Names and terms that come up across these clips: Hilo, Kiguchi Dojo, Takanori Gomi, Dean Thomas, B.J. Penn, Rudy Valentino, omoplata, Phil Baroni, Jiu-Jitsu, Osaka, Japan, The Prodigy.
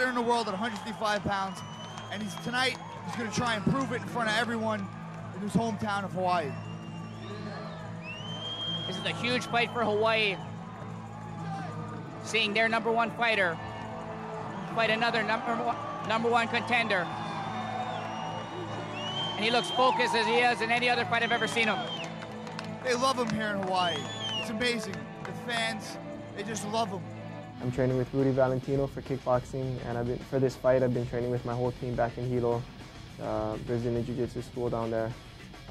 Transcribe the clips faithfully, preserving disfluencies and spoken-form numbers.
fighter in the world at one fifty-five pounds, and he's tonight he's going to try and prove it in front of everyone in his hometown of Hawaii. This is a huge fight for Hawaii, seeing their number one fighter fight another number one, number one contender. And he looks focused as he is in any other fight I've ever seen him. They love him here in Hawaii. It's amazing. The fans, they just love him. I'm training with Rudy Valentino for kickboxing, and I've been, for this fight, I've been training with my whole team back in Hilo, uh, Brazilian Jiu-Jitsu school down there.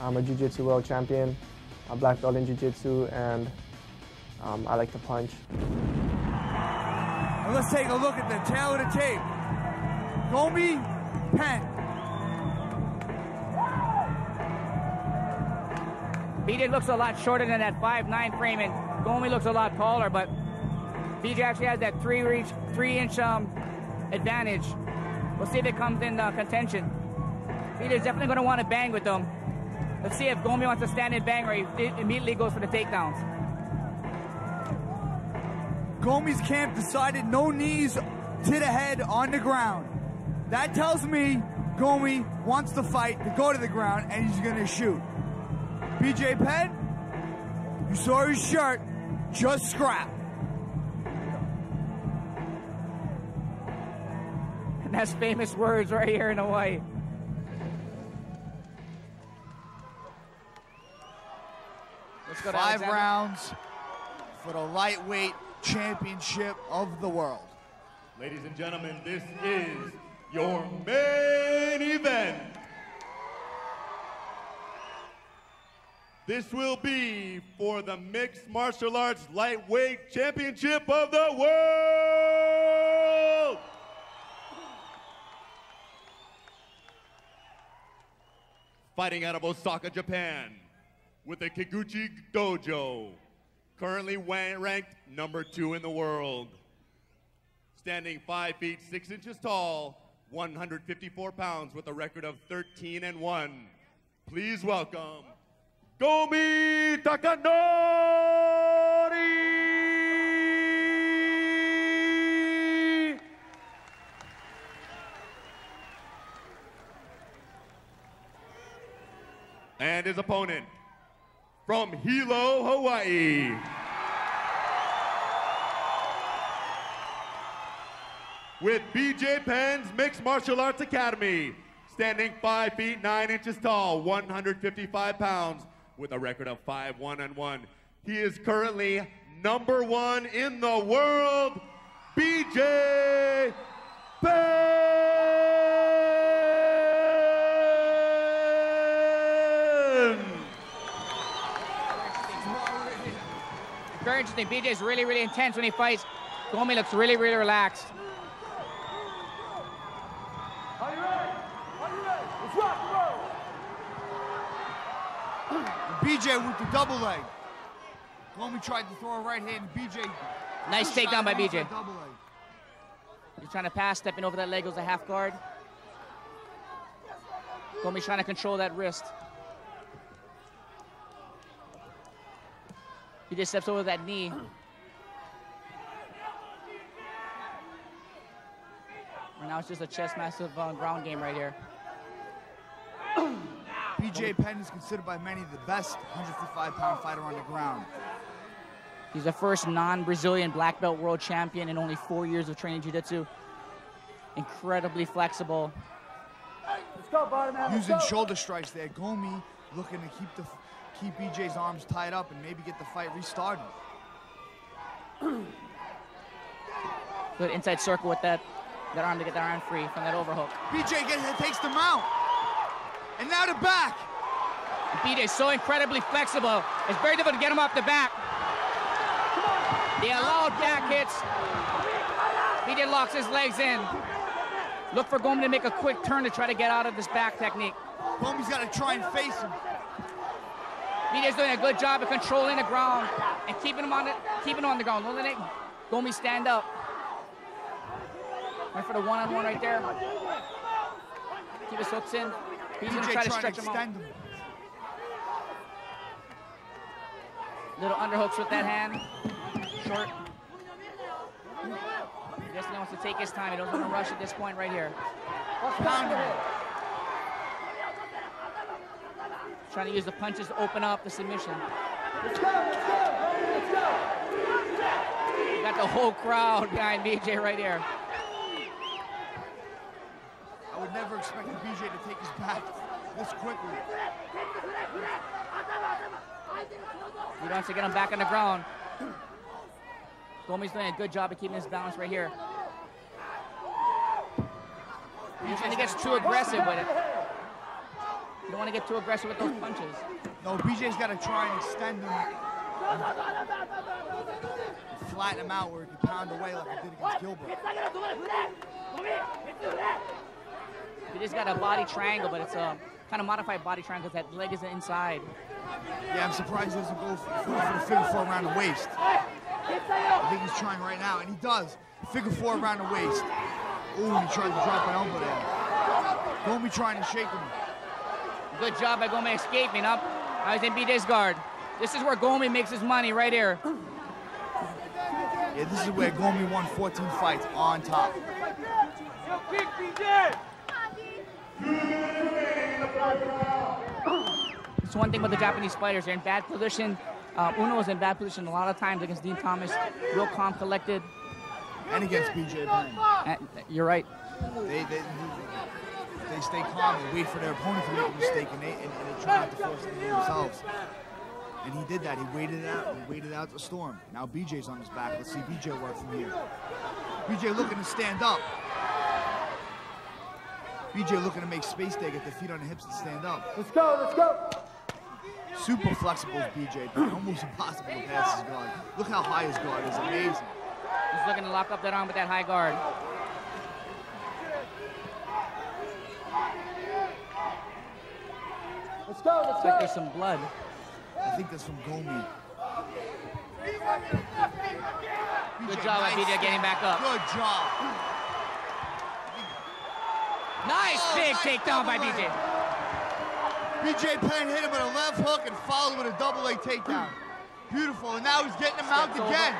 I'm a Jiu-Jitsu world champion, a black belt in Jiu-Jitsu, and um, I like to punch. And let's take a look at the tail of the tape. Gomi Penn. B J looks a lot shorter than that five nine frame, and Gomi looks a lot taller, but B J actually has that three reach, three inch um, advantage. We'll see if it comes in uh, contention. B J's definitely going to want to bang with them. Let's see if Gomi wants to stand and bang, or he immediately goes for the takedowns. Gomi's camp decided no knees to the head on the ground. That tells me Gomi wants the fight to go to the ground, and he's going to shoot. B J Penn, you saw his shirt, just scrap. And that's famous words right here in Hawaii. Let's go to Five Alexander. rounds for the lightweight championship of the world. Ladies and gentlemen, this is your main event. This will be for the Mixed Martial Arts Lightweight Championship of the World! Fighting out of Osaka, Japan, with the Kiguchi Dojo, currently ranked number two in the world. Standing five feet, six inches tall, one hundred fifty-four pounds with a record of thirteen and one. Please welcome Gomi Takanori! And his opponent, from Hilo, Hawaii, with B J Penn's Mixed Martial Arts Academy, standing five feet, nine inches tall, one hundred fifty-five pounds, with a record of five one and one. He is currently number one in the world, B J Penn! Very interesting. B J's really, really intense when he fights. Gomi looks really, really relaxed. Are you ready? Are you ready? Let's rock and roll! B J with the double leg. Gomi tried to throw a right hand, and B J... Nice takedown by B J. He's trying to pass, stepping over that leg, goes a half guard. Gomi's trying to control that wrist. B J steps over that knee. Now it's just a chess massive uh, ground game right here. B J Penn is considered by many the best one fifty-five pound fighter on the ground. He's the first non-Brazilian black belt world champion in only four years of training jiu-jitsu. Incredibly flexible. Let's go, bottom out. Using Let's go. shoulder strikes there. Gomi looking to keep the keep B J's arms tied up and maybe get the fight restarted. Good inside circle with that. That arm to get that arm free from that overhook. B J gets, takes the mount. And now the back. B J is so incredibly flexible. It's very difficult to get him off the back. They allowed back hits. B J locks his legs in. Look for Gomi to make a quick turn to try to get out of this back technique. Gomi's got to try and face him. B J's doing a good job of controlling the ground and keeping him on the, keeping him on the ground. Don't let Gomi stand up. Went for the one-on-one right there. Keep his hooks in. He's going to try to stretch him out. Little underhooks with that hand. Short. Destiny wants to take his time. He doesn't want to rush at this point right here. Trying to use the punches to open up the submission. Let's go, let's go, let's go. Got the whole crowd behind B J right there. I would never expect B J to take his back this quickly. He wants to get him back on the ground. Gomi's doing a good job of keeping his balance right here. He gets too aggressive with it. You don't want to get too aggressive with those punches. No, B J's got to try and extend them. And flatten him out where he can pound away like he did against Gilbert. He just got a body triangle, but it's a kind of modified body triangle because that leg is inside. Yeah, I'm surprised he doesn't go for, for the figure four around the waist. I think he's trying right now, and he does. Figure four around the waist. Ooh, he tried to drop an elbow there. Gomi trying to shake him. Good job by Gomi escaping up. Now he's in B J's guard. This is where Gomi makes his money, right here. Yeah, this is where Gomi won fourteen fights on top. Yo, kick B J! It's one thing about the Japanese fighters. They're in bad position. Uh, Uno is in bad position a lot of times against Dean Thomas. Real calm, collected. And against B J Penn. You're right. They, they, they stay calm and wait for their opponent to make a mistake, and they, and, and they try not to force it themselves. And he did that. He waited it out. He waited out the storm. Now B J's on his back. Let's see B J work from here. B J looking to stand up. B J looking to make space there, get the feet on the hips and stand up. Let's go, let's go. Super flexible is B J, but almost impossible to pass his guard. Look how high his guard is. Amazing. He's looking to lock up that arm with that high guard. Let's go, let's go. Looks like there's some blood. I think that's from Gomi. Good job by B J getting back up. Good job. Nice big takedown by B J. B J Penn hit him with a left hook and followed with a double leg takedown. Beautiful, and now he's getting him out again.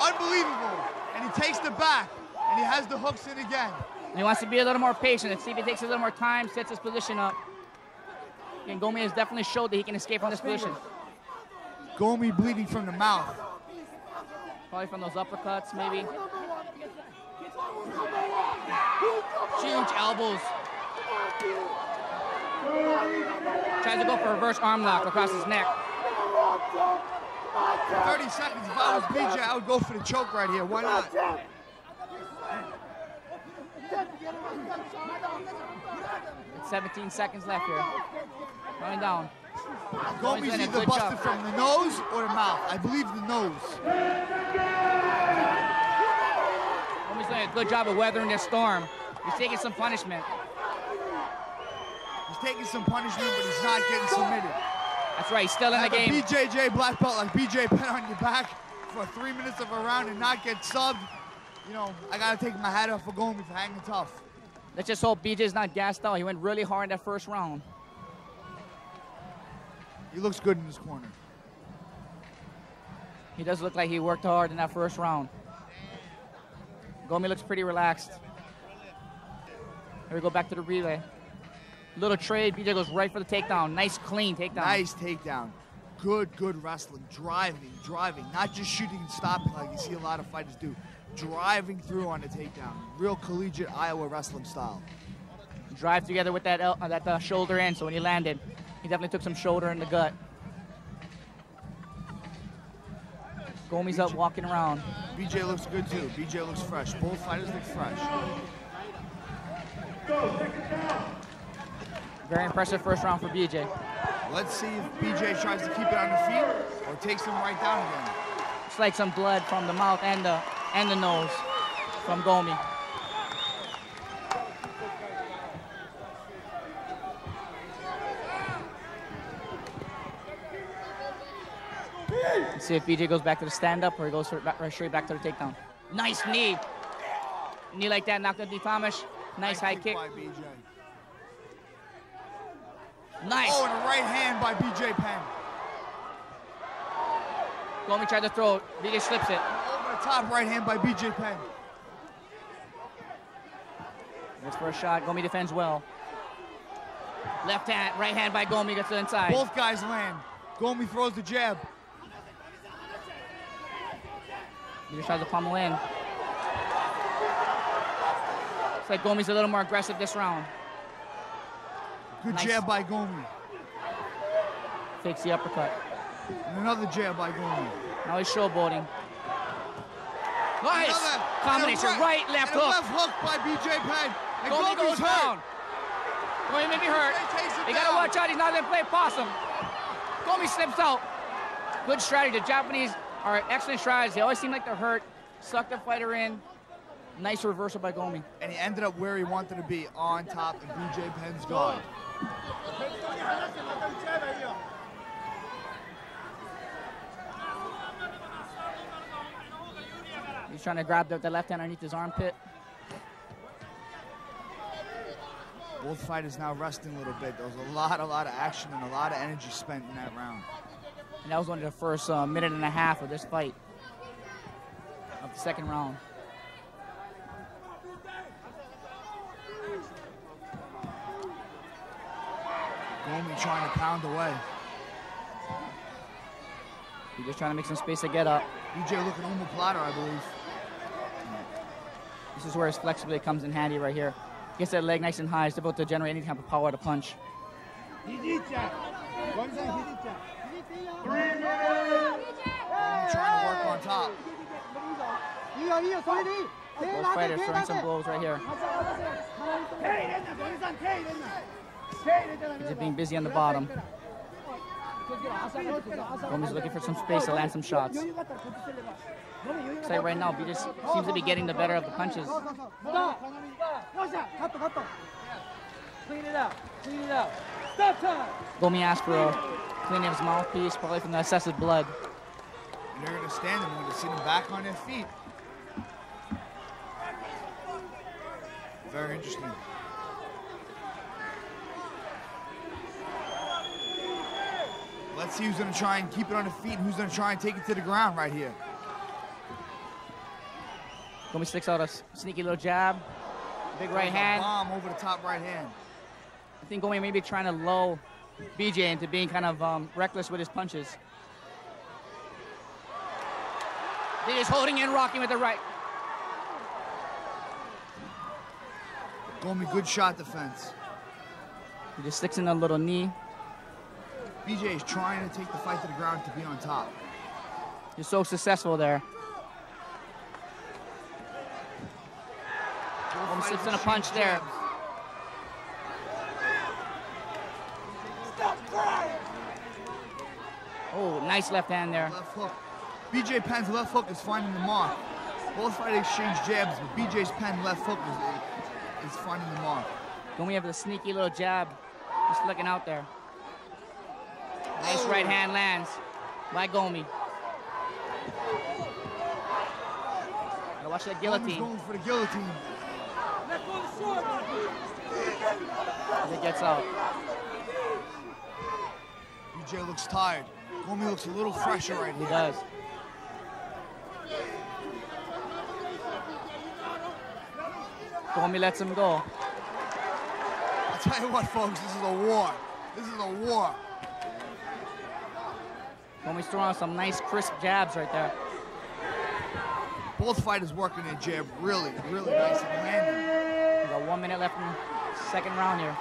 Unbelievable, and he takes the back, and he has the hooks in again. And he wants to be a little more patient. Let's see if he takes a little more time, sets his position up. And Gomi has definitely showed that he can escape from this position. Gomi bleeding from the mouth. Probably from those uppercuts, maybe. Huge elbows. Tries to go for a reverse arm lock across his neck. thirty seconds, if I was B J, I would go for the choke right here. Why not? It's seventeen seconds left here. Running down. Gomi's either busted from the nose or the mouth. I believe the nose. Gomi's doing a good job of weathering this storm. He's taking some punishment. He's taking some punishment, but he's not getting submitted. That's right, he's still in the game. A B J J black belt like B J Penn on your back for three minutes of a round and not get subbed. You know, I gotta take my hat off for Gomi for hanging tough. Let's just hope B J's not gassed out. He went really hard in that first round. He looks good in his corner. He does look like he worked hard in that first round. Gomi looks pretty relaxed. Here we go back to the relay. Little trade, B J goes right for the takedown. Nice, clean takedown. Nice takedown. Good, good wrestling. Driving, driving. Not just shooting and stopping like you see a lot of fighters do. Driving through on the takedown. Real collegiate Iowa wrestling style. Drive together with that uh, that uh, shoulder in, so when he landed, he definitely took some shoulder in the gut. Gomi's up walking around. B J looks good too. B J looks fresh. Both fighters look fresh. Go, take it down. Very impressive first round for B J. Let's see if B J tries to keep it on the feet or takes him right down again. It's like some blood from the mouth and the and the nose from Gomi. Let's see if B J goes back to the stand-up or he goes straight back to the takedown. Nice knee. Knee like that, knocked out D. Thomas. Nice, nice high kick. By B J. Nice. Oh, and a right hand by B J Penn. Gomi tried to throw it. B J slips it. Over the top right hand by B J Penn. This first shot, Gomi defends well. Left hand, right hand by Gomi gets to the inside. Both guys land. Gomi throws the jab. He just tries to pummel in. Looks like Gomi's a little more aggressive this round. Good nice. jab by Gomi. Takes the uppercut. And another jab by Gomi. Now he's showboating. Nice! Another, combination, right, left hook. Left hook by B J. Penn. And Gomi goes down. Gomi may be hurt. They gotta watch out, he's not gonna play possum. Gomi slips out. Good strategy. The Japanese are excellent strides. They always seem like they're hurt. Suck the fighter in. Nice reversal by Gomi. And he ended up where he wanted to be, on top of B J. Penn's guard. He's trying to grab the, the left hand underneath his armpit. Both fighters now resting a little bit. There was a lot, a lot of action and a lot of energy spent in that round. And that was only the first uh, minute and a half of this fight, of the second round. Gomi trying to pound away. He's just trying to make some space to get up. B J looking omoplata, I believe. This is where his flexibility comes in handy right here. Gets that leg nice and high. He's able to generate any type of power to punch. Gomi trying to work on top. Both fighters throwing some blows right here. He's being busy on the bottom. Gomi's looking for some space to land some shots. Looks like right now, he just seems to be getting the better of the punches. Gomi asked for a cleaning of his mouthpiece, probably from the excessive blood. And they're going to stand him when they see them back on their feet. Very interesting. Let's see who's going to try and keep it on the feet and who's going to try and take it to the ground right here. Gomi sticks out a sneaky little jab. Big right hand. Bomb over the top right hand. I think Gomi may be trying to lull B J into being kind of um, reckless with his punches. He is holding and rocking with the right. Gomi, good shot defense. He just sticks in a little knee. B J is trying to take the fight to the ground to be on top. You're so successful there. Gomi slips in a punch there. Oh, nice left hand there. Left hook. B J Penn's left hook is finding the mark. Both fighters exchange jabs, but B J's Penn left hook is, is finding the mark. Gomi have the sneaky little jab just looking out there. Nice right hand lands by Gomi. Gotta watch that guillotine. Gomi's going for the guillotine. As it gets out. B J looks tired. Gomi looks a little fresher right now. He does. Gomi lets him go. I'll tell you what, folks, this is a war. This is a war. Gomi's throwing out some nice, crisp jabs right there. Both fighters working their jab really, really nice and landing. We've got one minute left in the second round here.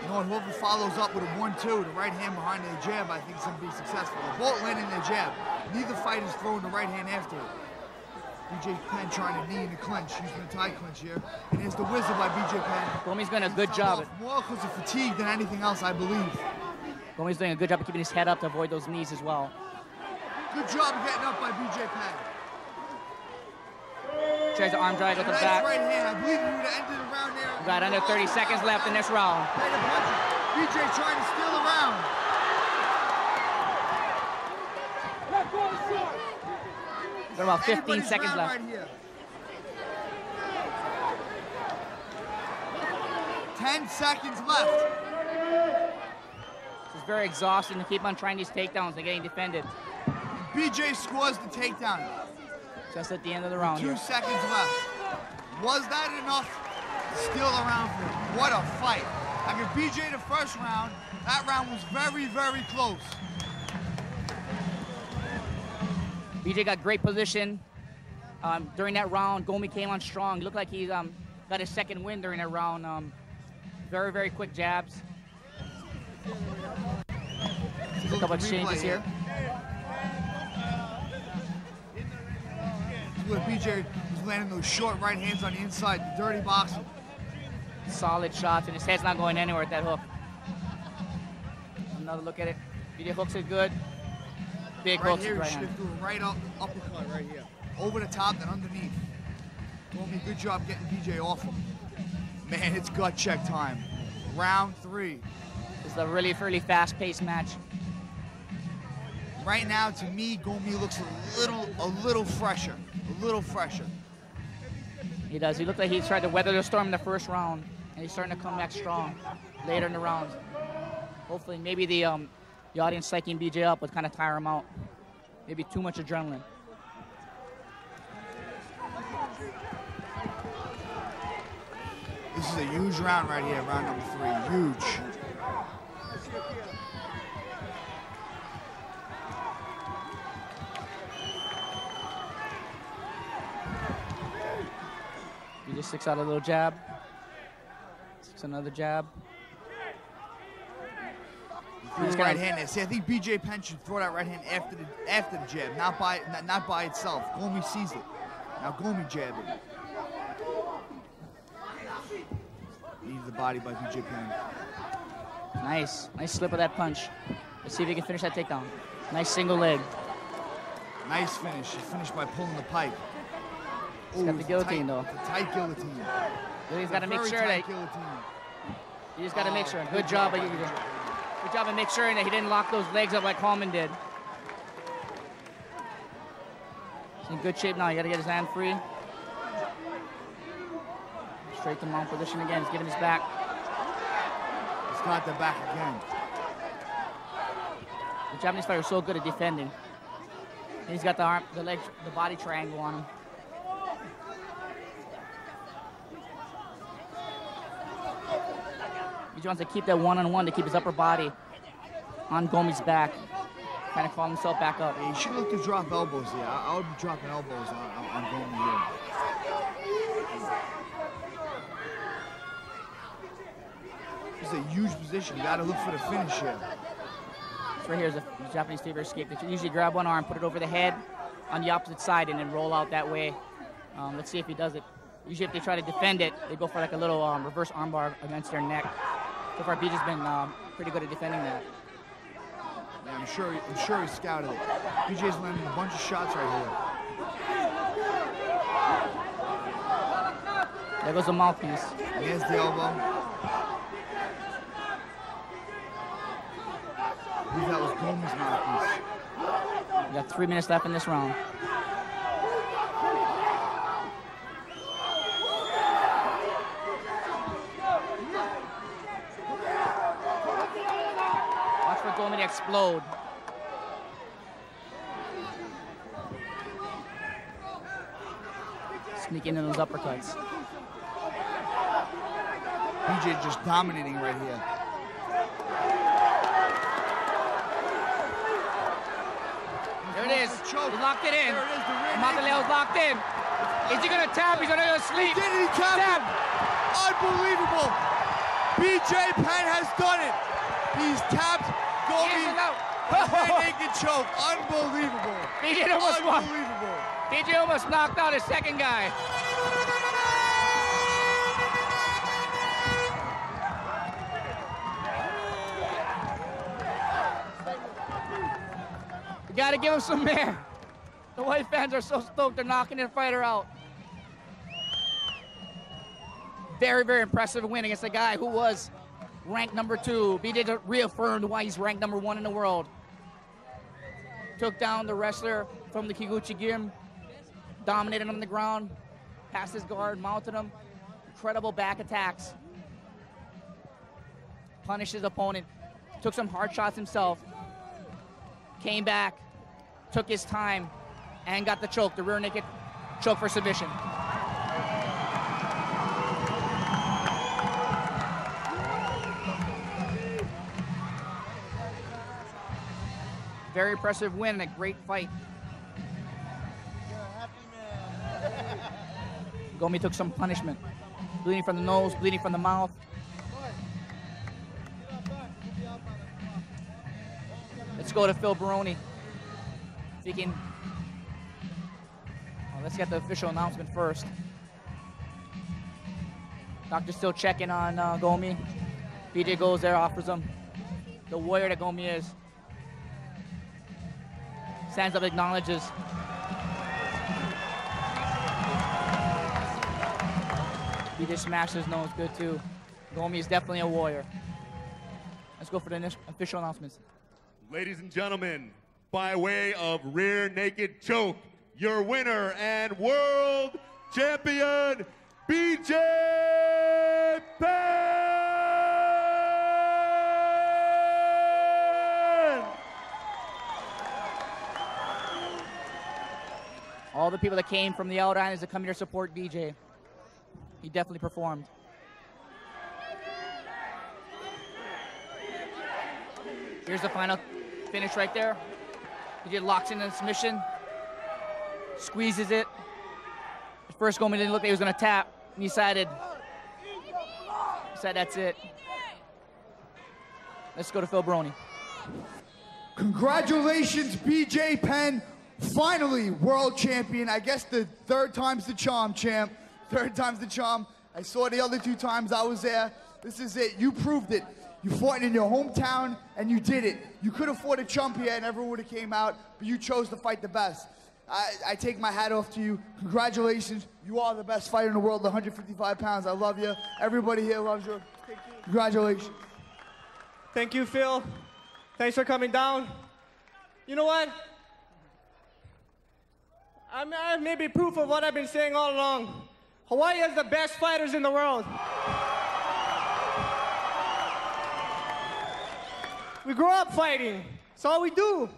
You know, whoever follows up with a one two, the right hand behind their jab, I think is going to be successful. They're both landing their jab. Neither fighter's throwing the right hand after it. B J Penn trying to knee in the clinch. Using the tie clinch here. And here's the wizard by B J Penn. Gomi's done a good job. More because of fatigue than anything else, I believe. Gomi's doing a good job of keeping his head up to avoid those knees as well. Good job getting up by B J Penn. Tries the arm drag with the back. Right hand. I believe we would have ended the round there. We've got under thirty seconds left in this round. B J trying to steal the round. We've got about fifteen seconds left. Right here. ten seconds left. It's very exhausting to keep on trying these takedowns. They're getting defended. B J scores the takedown. Just at the end of the round. Two seconds left. Was that enough? Still around for him. What a fight. I mean, B J the first round, that round was very, very close. B J got great position. Um, during that round, Gomi came on strong. He looked like he um, got his second win during that round. Um, very, very quick jabs. A couple exchanges here. Look, B J was landing those short right hands on the inside, the dirty boxing. Solid shots, and his head's not going anywhere at that hook. Another look at it. B J hooks it good. Big right hooks here, right hand. Right up, uppercut right here. Over the top and underneath. Doing a good job getting B J off him. Man, it's gut check time. Round three. It's a really, really fast-paced match. Right now, to me, Gomi looks a little, a little fresher, a little fresher. He does. He looked like he tried to weather the storm in the first round, and he's starting to come back strong later in the round. Hopefully, maybe the um, the audience psyching B J up would kind of tire him out. Maybe too much adrenaline. This is a huge round right here, round number three, huge. He just sticks out a little jab. Sticks another jab. He's right handed. See, I think B J Penn should throw that right hand after the after the jab, not by not, not by itself. Gomi sees it. Now Gomi jab it. Leaves the body by B J Penn. Nice, nice slip of that punch. Let's see if he can finish that takedown. Nice single leg. Nice finish. He finished by pulling the pipe. He's Ooh, got the guillotine tight, though. It's a tight guillotine. But he's got to make sure that. You just got to oh, make sure. Good, good job, job. Good job, and make sure that he didn't lock those legs up like Coleman did. He's in good shape now. You got to get his hand free. Straight to mount position again. He's giving his back. He's got the back again. The Japanese fighter is so good at defending. And he's got the arm, the leg, the body triangle on him. He wants to keep that one-on-one to keep his upper body on Gomi's back, trying to calm himself back up. He should look to drop elbows here. I, I would be dropping elbows on, on, on Gomi here. This is a huge position. You got to look for the finish here. This right here is a Japanese favorite escape. They usually grab one arm, put it over the head on the opposite side, and then roll out that way. Um, let's see if he does it. Usually if they try to defend it, they go for like a little um, reverse armbar against their neck. So far, B J's been um, pretty good at defending that. Yeah, I'm sure. I'm sure he scouted it. B J's landing a bunch of shots right here. There goes the mouthpiece. There's the elbow. I believe that was Gomi's mouthpiece. We got three minutes left in this round. Explode. Sneak into those uppercuts. B J just dominating right here. There it is. He locked it in. Mataleo's locked in. Is he going to tap? He's going to go to sleep. Did he tap? Tap. Unbelievable. B J Penn has done it. He's tapped. Gomi, right naked choke, unbelievable. B J almost unbelievable. B J almost knocked out his second guy. You gotta give him some air. The white fans are so stoked they're knocking their fighter out. Very, very impressive win against a guy who was ranked number two. B J reaffirmed why he's ranked number one in the world. Took down the wrestler from the Kiguchi gym, dominated him on the ground, passed his guard, mounted him. Incredible back attacks. Punished his opponent, took some hard shots himself, came back, took his time, and got the choke, the rear naked choke for submission. Very impressive win and a great fight. You're a happy man. Gomi took some punishment. Bleeding from the nose, bleeding from the mouth. Let's go to Phil Baroni. If he can... Well, let's get the official announcement first. Doctor's still checking on uh, Gomi. B J goes there, offers him. The warrior that Gomi is. Stands up, acknowledges. B J smashed his nose, good too. Gomi is definitely a warrior. Let's go for the official announcements. Ladies and gentlemen, by way of rear naked choke, your winner and world champion, B J Penn! All the people that came from the outer islands to come here to support B J. He definitely performed. Here's the final finish right there. B J locks in the submission, squeezes it. At first, Gomi didn't look like he was gonna tap, and he decided, said that's it. Let's go to Phil Baroni. Congratulations, B J Penn, finally world champion. I guess the third time's the charm, champ. Third time's the charm. I saw the other two times I was there. This is it, you proved it. You fought in your hometown, and you did it. You could have fought a chump here, and everyone would have came out, but you chose to fight the best. I, I take my hat off to you. Congratulations. You are the best fighter in the world, one fifty-five pounds. I love you. Everybody here loves you. Congratulations. Thank you, Phil. Thanks for coming down. You know what? I'm, I may be proof of what I've been saying all along. Hawaii has the best fighters in the world. We grow up fighting. That's all we do.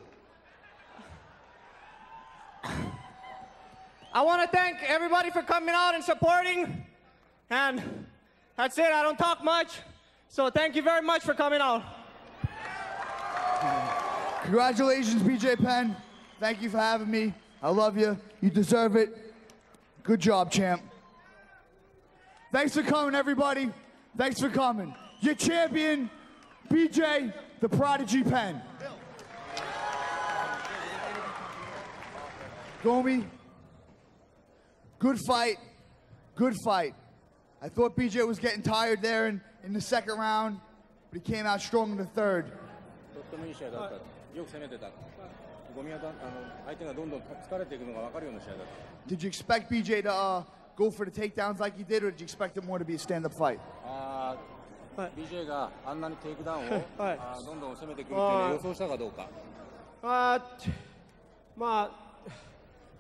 I want to thank everybody for coming out and supporting. And that's it. I don't talk much. So thank you very much for coming out. Congratulations, B J Penn. Thank you for having me. I love you. You deserve it. Good job, champ. Thanks for coming, everybody. Thanks for coming. Your champion, B J the Prodigy Penn. Gomi, good fight, good fight. I thought B J was getting tired there in, in the second round, but he came out strong in the third. Did you expect B J to uh, go for the takedowns like he did, or did you expect it more to be a stand-up fight? Uh, Uh, uh, uh,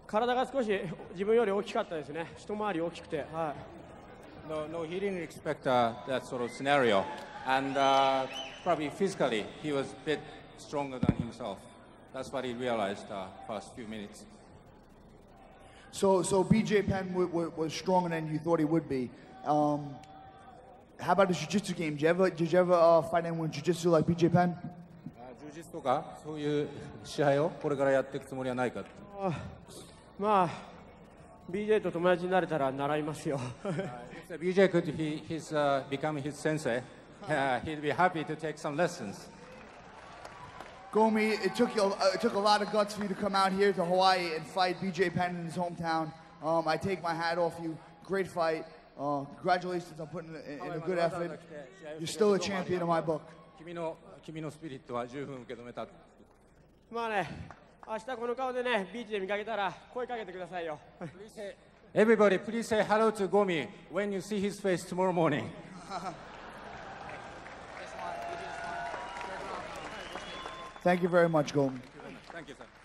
体が少し自分より大きかったですね。一回り大きくて。はい。No, no, he didn't expect uh, that sort of scenario, and uh, probably physically he was a bit stronger than himself. That's what he realized uh, first few minutes. So, so B J Penn w w was stronger than you thought he would be. Um, How about the jiu-jitsu game? Did you ever, did you ever uh, fight anyone in jiu-jitsu like B J Penn? Uh, well, if B J could he, he's, uh, become his sensei, uh, he'd be happy to take some lessons. Gomi, it took, you, uh, it took a lot of guts for you to come out here to Hawaii and fight B J Penn in his hometown. Um, I take my hat off you. Great fight. Uh, congratulations on putting in, in a good effort. You're still a champion in my book. Everybody, please say hello to Gomi when you see his face tomorrow morning. Thank you very much, Gomi. Thank you, sir.